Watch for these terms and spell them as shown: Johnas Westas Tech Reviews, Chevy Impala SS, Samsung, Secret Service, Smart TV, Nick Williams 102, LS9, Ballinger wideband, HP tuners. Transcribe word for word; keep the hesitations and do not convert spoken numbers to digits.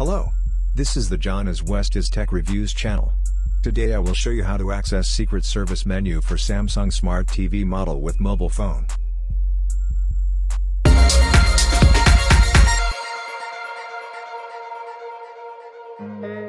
Hello, this is the Johnas Westas Tech Reviews channel. Today I will show you how to access Secret Service menu for Samsung Smart T V model with mobile phone. Mm-hmm.